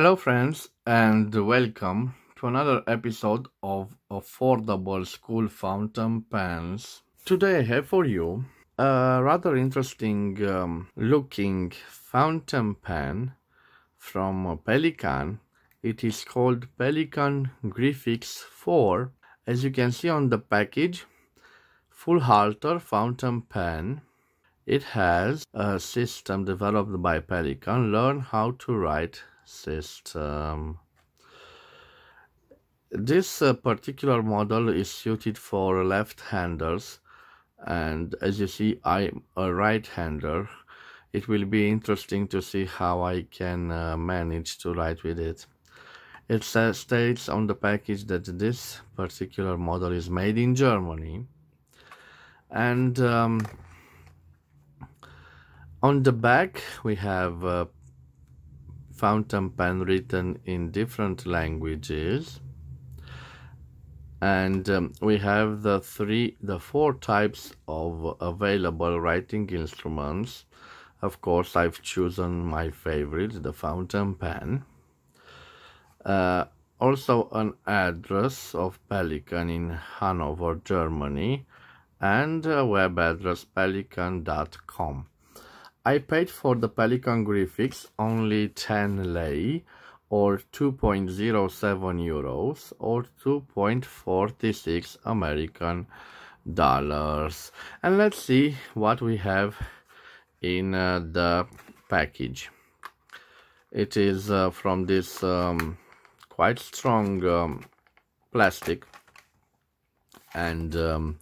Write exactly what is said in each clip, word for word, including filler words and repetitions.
Hello friends, and welcome to another episode of Affordable School Fountain Pens. Today I have for you a rather interesting um, looking fountain pen from Pelikan. It is called Pelikan Griffix four. As you can see on the package, full halter fountain pen. It has a system developed by Pelikan, learn how to write system. This uh, particular model is suited for left-handers, and as you see, I'm a right-hander. It will be interesting to see how I can uh, manage to write with it. It says, states on the package that this particular model is made in Germany, and um, on the back we have uh, fountain pen written in different languages, and um, we have the three the four types of available writing instruments. Of course, I've chosen my favorite, the fountain pen. Uh, also an address of Pelikan in Hanover, Germany, and a web address pelikan dot com. I paid for the Pelikan Griffix only ten lei, or two point zero seven euros, or two point four six American dollars. And let's see what we have in uh, the package. It is uh, from this um, quite strong um, plastic, and um,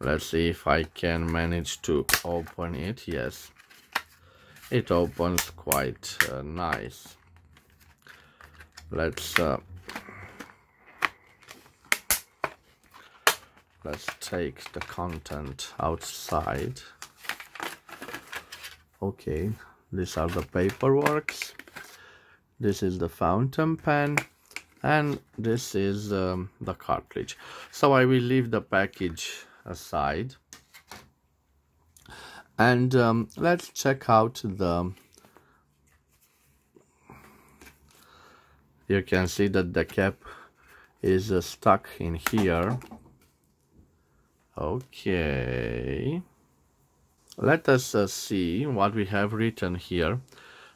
let's see if I can manage to open it. Yes, it opens quite uh, nice. Let's uh, let's take the content outside. Okay, these are the paperworks. This is the fountain pen, and this is um, the cartridge. So I will leave the package aside, and um, let's check out the you can see that the cap is uh, stuck in here. Okay, let us uh, see what we have written here.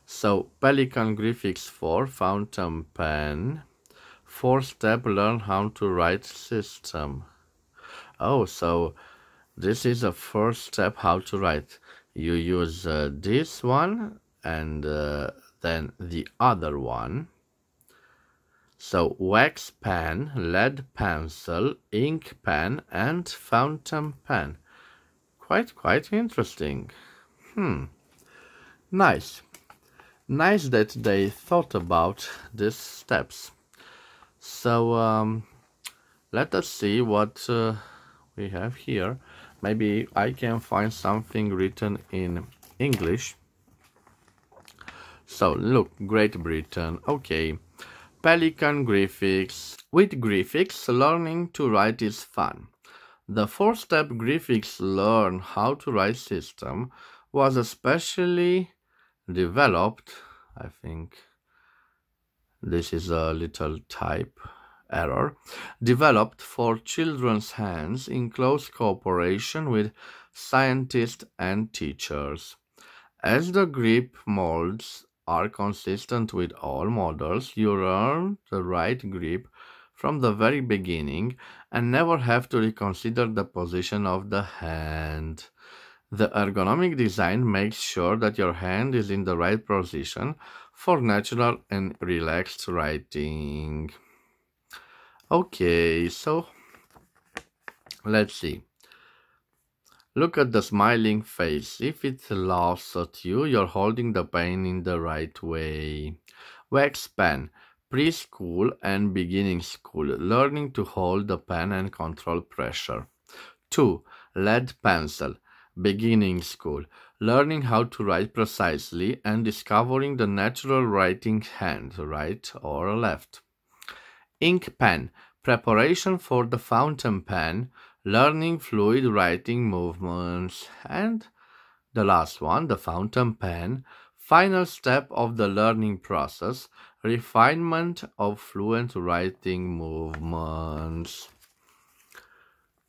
So, Pelikan Griffix four fountain pen, four step learn how to write system. Oh, so this is a first step how to write. You use uh, this one and uh, then the other one. So wax pen, lead pencil, ink pen, and fountain pen. Quite, quite interesting. Hmm. Nice. Nice that they thought about these steps. So um, let us see what... Uh, we have here. Maybe I can find something written in English. So look, Great Britain. Okay, Pelikan Griffix. With Griffix, learning to write is fun. The four step Griffix learn how to write system was especially developed. I think this is a little type error, developed for children's hands in close cooperation with scientists and teachers. As the grip molds are consistent with all models, you learn the right grip from the very beginning and never have to reconsider the position of the hand. The ergonomic design makes sure that your hand is in the right position for natural and relaxed writing. Okay, so let's see. Look at the smiling face. If it laughs at you, you're holding the pen in the right way. Wax pen. Preschool and beginning school. Learning to hold the pen and control pressure. two. Lead pencil. Beginning school. Learning how to write precisely and discovering the natural writing hand, right or left. Ink pen, preparation for the fountain pen, learning fluid writing movements. And the last one, the fountain pen, Final step of the learning process, refinement of fluent writing movements.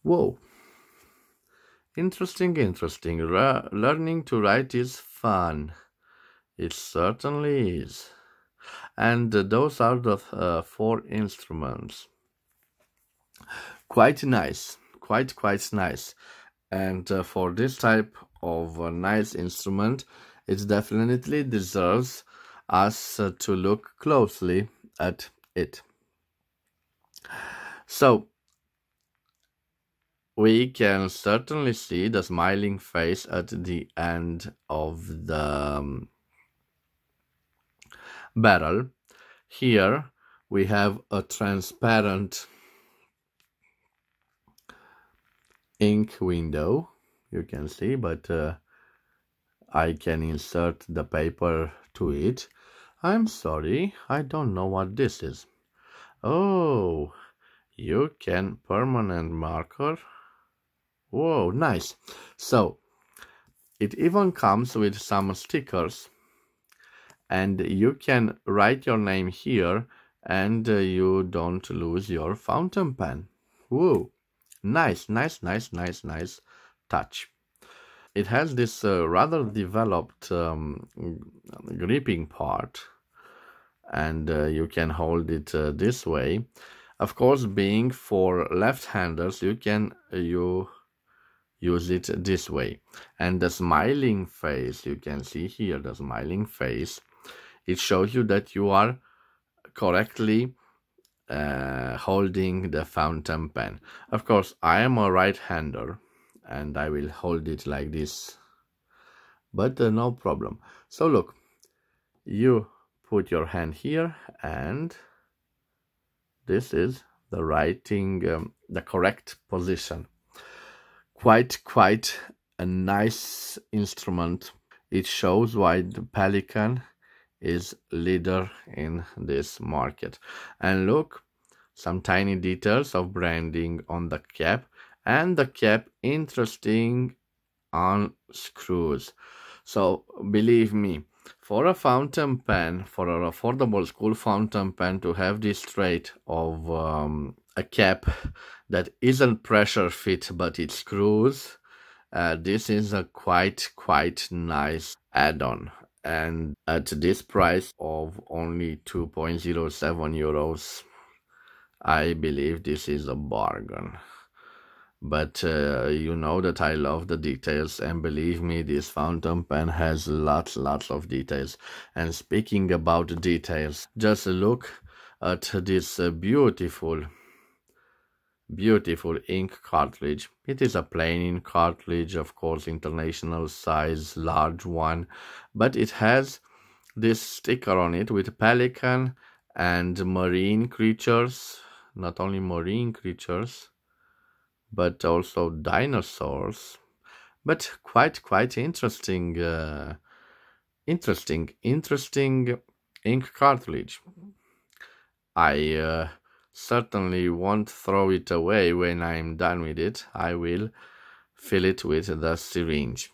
Whoa. Interesting, interesting. Re- learning to write is fun. It certainly is. And those are the uh, four instruments. Quite nice. Quite, quite nice. And uh, for this type of uh, nice instrument, it definitely deserves us uh, to look closely at it. So, we can certainly see the smiling face at the end of the um, barrel. Here we have a transparent ink window, you can see, but uh, I can insert the paper to it. I'm sorry, I don't know what this is. Oh, you can permanent marker. Whoa, nice. So it even comes with some stickers, and you can write your name here and uh, you don't lose your fountain pen. Whoa, nice, nice, nice, nice, nice touch. It has this uh, rather developed um, gripping part, and uh, you can hold it uh, this way. Of course, being for left-handers, you can you use it this way. And the smiling face, you can see here the smiling face, it shows you that you are correctly uh, holding the fountain pen. Of course, I am a right-hander and I will hold it like this, but uh, no problem. So look, you put your hand here, and this is the writing, um, the correct position. Quite, quite a nice instrument. It shows why the Pelikan is leader in this market. And look, some tiny details of branding on the cap, and the cap interesting on screws. So believe me, for a fountain pen, for an affordable school fountain pen, to have this trait of um, a cap that isn't pressure fit but it screws, uh, this is a quite quite nice add-on, and at this price of only two point zero seven euros, I believe this is a bargain. But uh, you know that I love the details, and believe me, this fountain pen has lots lots of details. And speaking about details, just look at this uh, beautiful beautiful ink cartridge. It is a plain ink cartridge, of course, international size, large one, but it has this sticker on it with pelican and marine creatures. Not only marine creatures, but also dinosaurs. But quite quite interesting uh, interesting interesting ink cartridge. I uh, certainly won't throw it away. When I'm done with it, I will fill it with the syringe.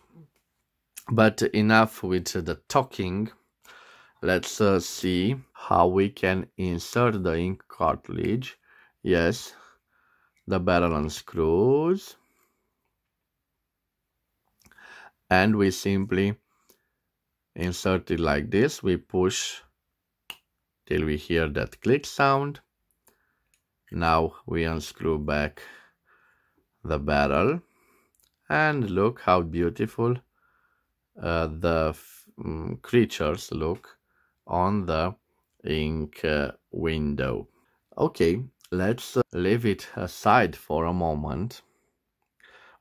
But enough with the talking. Let's uh, see how we can insert the ink cartridge. Yes, the barrel unscrews, and we simply insert it like this. We push till we hear that click sound. Now we unscrew back the barrel, and look how beautiful uh, the um, creatures look on the ink uh, window. Okay, let's uh, leave it aside for a moment.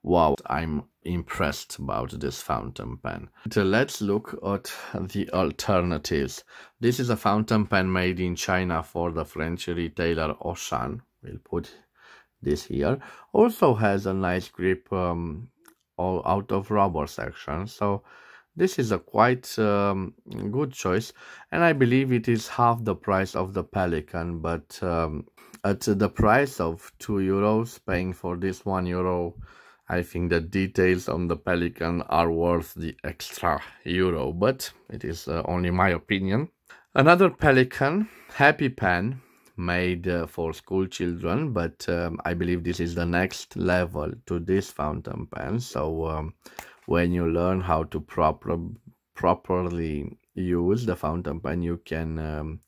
Wow, I'm impressed about this fountain pen. So let's look at the alternatives. This is a fountain pen made in China for the French retailer Ocean. We'll put this here. Also has a nice grip um, all out of rubber section. So this is a quite um, good choice, and I believe it is half the price of the Pelikan, but um, at the price of two euros, paying for this one euro, I think the details on the Pelikan are worth the extra euro, but it is uh, only my opinion. Another Pelikan Happy Pen made uh, for school children, but um, I believe this is the next level to this fountain pen. So um, when you learn how to proper, properly use the fountain pen, you can um,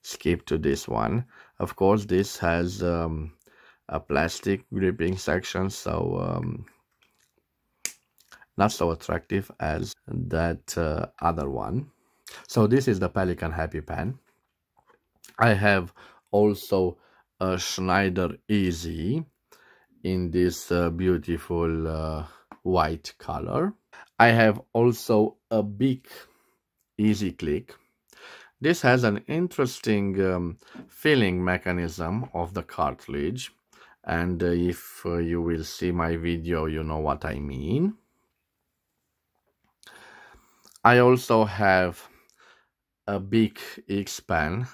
skip to this one. Of course, this has um, a plastic gripping section, so um, not so attractive as that uh, other one. So this is the Pelikan Happy Pen. I have also a Schneider Easy in this uh, beautiful uh, white color. I have also a Bic Easy Click. This has an interesting um, filling mechanism of the cartridge, and uh, if uh, you will see my video, you know what I mean. I also have a Bic X-Pen.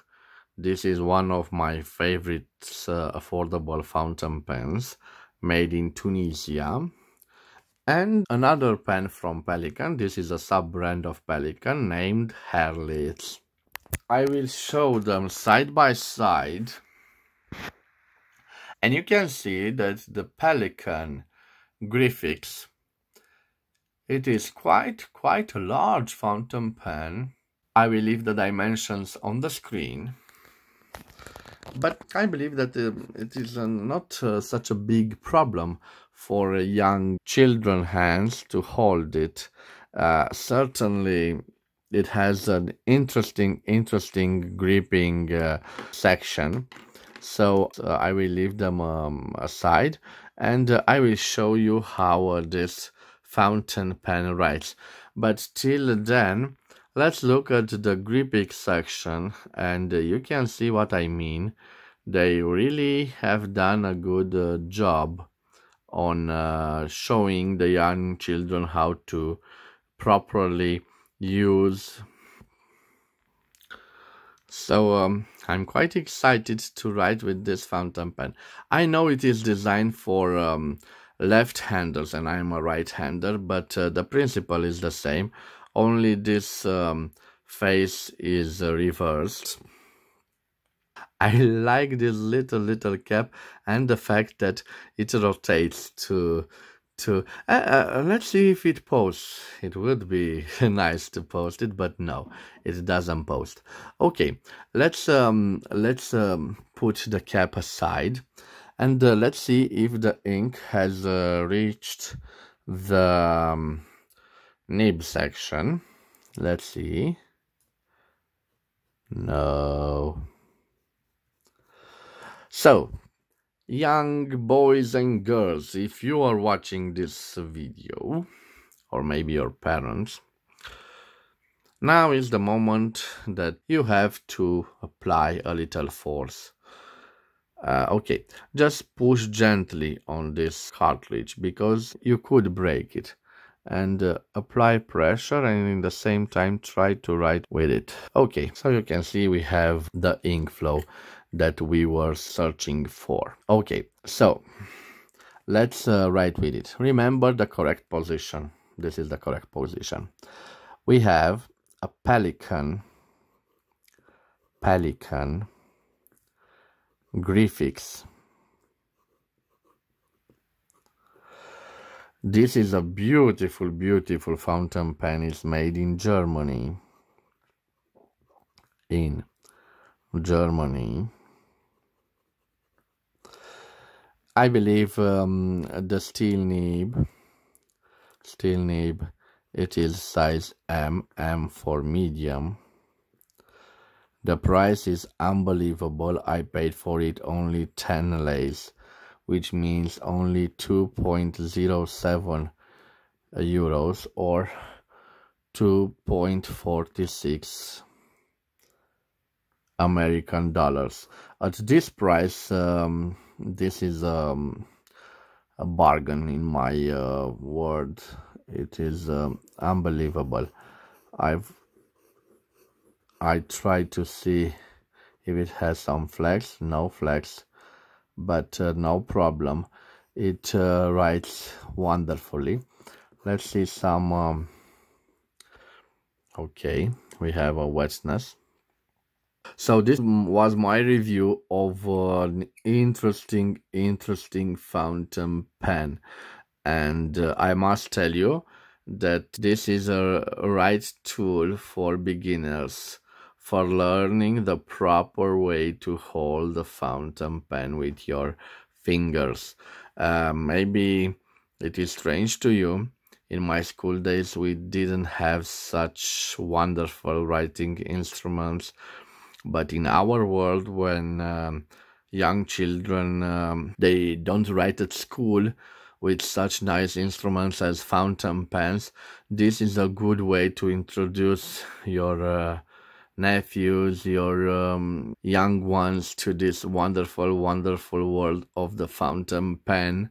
This is one of my favorite uh, affordable fountain pens made in Tunisia. And another pen from Pelikan. This is a sub-brand of Pelikan named Herlitz. I will show them side by side, and you can see that the Pelikan Griffix, it is quite quite a large fountain pen. I will leave the dimensions on the screen, but I believe that uh, it is uh, not uh, such a big problem for uh, young children hands to hold it. Uh, certainly it has an interesting interesting gripping uh, section, so uh, I will leave them um, aside, and uh, I will show you how uh, this fountain pen writes. But till then, let's look at the gripping section, and uh, you can see what I mean. They really have done a good uh, job on uh, showing the young children how to properly use. So um, I'm quite excited to write with this fountain pen. I know it is designed for um, left-handers, and I'm a right-hander, but uh, the principle is the same, only this um, face is uh, reversed. I like this little little cap and the fact that it rotates to to uh, uh, let's see if it posts. It would be nice to post it, but no, it doesn't post. Okay, let's um let's um put the cap aside, and uh, let's see if the ink has uh, reached the um, nib section. Let's see. No. So, young boys and girls, if you are watching this video, or maybe your parents, now is the moment that you have to apply a little force. Uh, okay, just push gently on this cartridge, because you could break it, and uh, apply pressure, and in the same time try to write with it. Okay, so you can see we have the ink flow that we were searching for. Okay, so let's uh, write with it. Remember the correct position. This is the correct position. We have a Pelikan Pelikan Griffix. This is a beautiful beautiful fountain pen. It's made in Germany. In Germany. I believe um, the steel nib, steel nib, it is size M, M for medium. The price is unbelievable. I paid for it only ten lays, which means only two point zero seven euros or two point four six American dollars. At this price, um, this is um, a bargain, in my uh, word. It is um, unbelievable. I've I tried to see if it has some flex. No flex, but uh, no problem. it uh, writes wonderfully. Let's see some um, okay, we have a wetness. So this was my review of uh, an interesting interesting fountain pen, and uh, I must tell you that this is a right tool for beginners for learning the proper way to hold the fountain pen with your fingers. Uh, maybe it is strange to you. In my school days, we didn't have such wonderful writing instruments, but in our world, when um, young children um, they don't write at school with such nice instruments as fountain pens, this is a good way to introduce your uh, nephews, your um, young ones, to this wonderful, wonderful world of the fountain pen.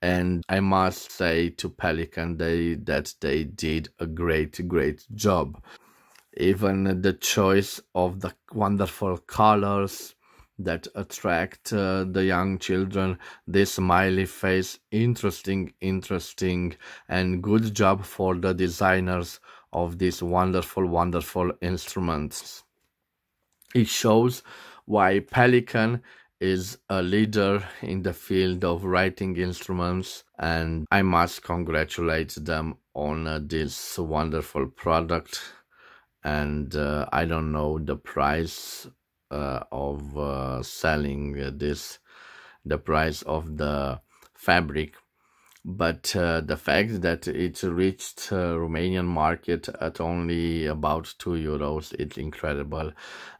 And I must say to Pelikan they, that they did a great, great job. Even the choice of the wonderful colors that attract uh, the young children, this smiley face, interesting, interesting, and good job for the designers of these wonderful, wonderful instruments. It shows why Pelikan is a leader in the field of writing instruments, and I must congratulate them on uh, this wonderful product. And uh, I don't know the price uh, of uh, selling this, the price of the fabric, but uh, the fact that it reached uh, Romanian market at only about two euros, it's incredible.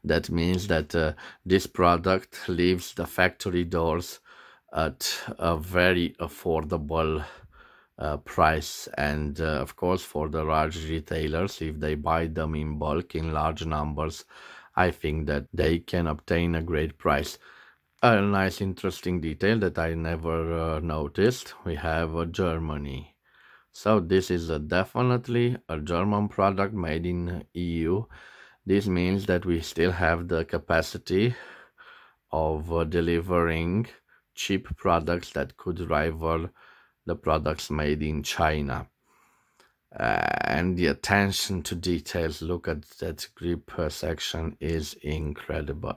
That means that uh, this product leaves the factory doors at a very affordable uh, price, and uh, of course for the large retailers, if they buy them in bulk in large numbers, I think that they can obtain a great price. A nice interesting detail that I never uh, noticed, we have uh, Germany. So this is a definitely a German product made in E U. This means that we still have the capacity of uh, delivering cheap products that could rival the products made in China. Uh, and the attention to details, look at that grip section, is incredible.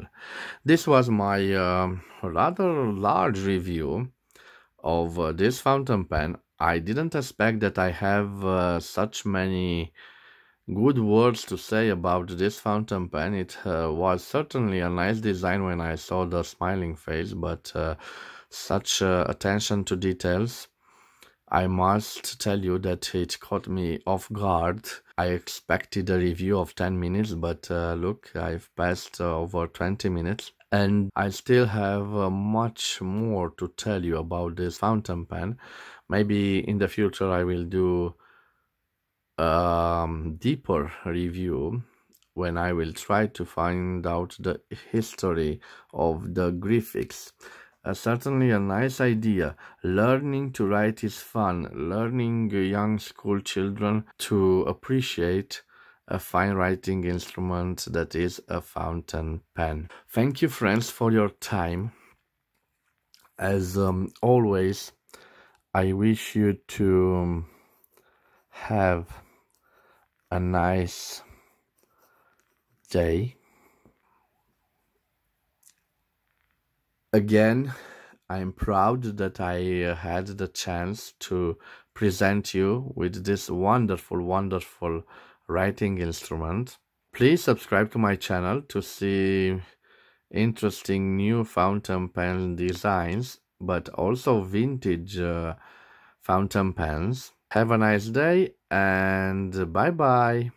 This was my uh, rather large review of uh, this fountain pen. I didn't expect that I have uh, such many good words to say about this fountain pen. It uh, was certainly a nice design when I saw the smiling face, but uh, such uh, attention to details, I must tell you that it caught me off guard. I expected a review of ten minutes, but uh, look, I've passed uh, over twenty minutes, and I still have uh, much more to tell you about this fountain pen. Maybe in the future I will do a um, deeper review when I will try to find out the history of the Griffix. Uh, certainly a nice idea. Learning to write is fun. Learning young school children to appreciate a fine writing instrument that is a fountain pen. Thank you, friends, for your time. As um, always, I wish you to have a nice day. Again, I'm proud that I had the chance to present you with this wonderful, wonderful writing instrument. Please subscribe to my channel to see interesting new fountain pen designs, but also vintage uh, fountain pens. Have a nice day, and bye-bye.